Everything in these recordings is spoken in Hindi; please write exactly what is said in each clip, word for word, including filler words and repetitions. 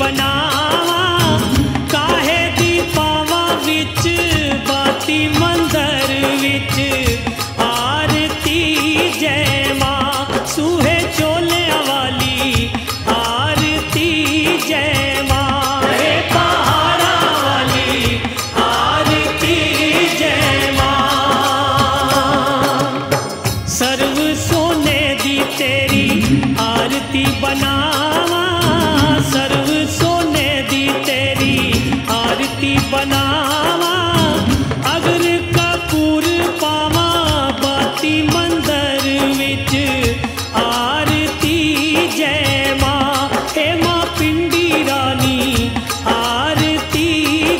बनावा काहे दी पावा विच बाती मंदर विच आरती जय मां सूहे चोलिया वाली आरती जय मां रे पहाड़ा वाली आरती जय मां सर्व सोने दी तेरी आरती बनावा सर्व सोने दी तेरी आरती बनावा अगर कपूर पावा बाती मंदर विच आरती जय मां हे मां पिंडी रानी आरती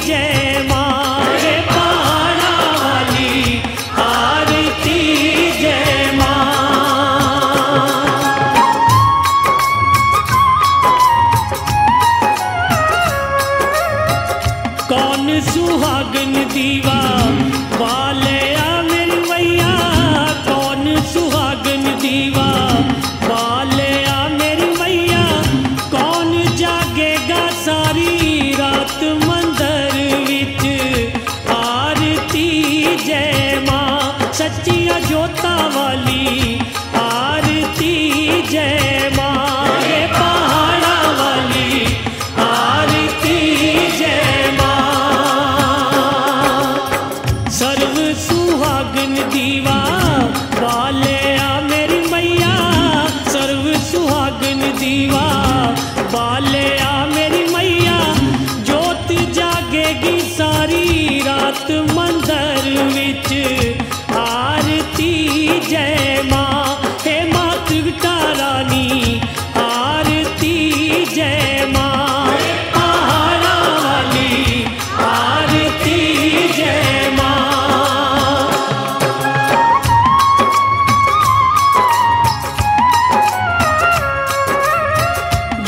जय मां रे पहाड़ा वाली आरती जय मां कौन सुहागन दीवा बालया मेरी मैया कौन सुहागन दीवा बालया मेरी मैया कौन जागेगा सारी रात मंदर विच आरती जय मां सच्चिया जोता वाली आरती जय मां रे पहाड़ा वाली आरती जय मां सर्व सुहागन दीवा बालया मेरी मैया सर्व सुहागन दीवा बालया मेरी मैया जोत जागेगी सारी रात मंदर विच आरती जय मां हे मां त्रिगटा रानी आरती जय मां रे पहाड़ा वाली आरती जय मां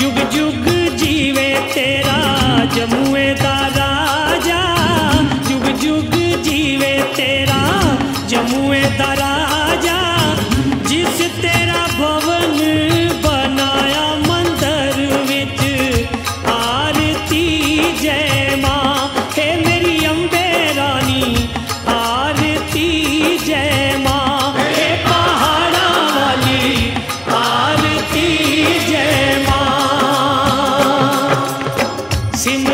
जुग जुग जीवे तेरा जमुए दा राजा जुग जुग जीवे तेरा जमुए दा राजा जिस तेरा भवन बनाया मंदर विच आरती जय मां हे मेरी अम्बे रानी आरती जय मां हे पहाड़ा वाली आरती जय मां सिम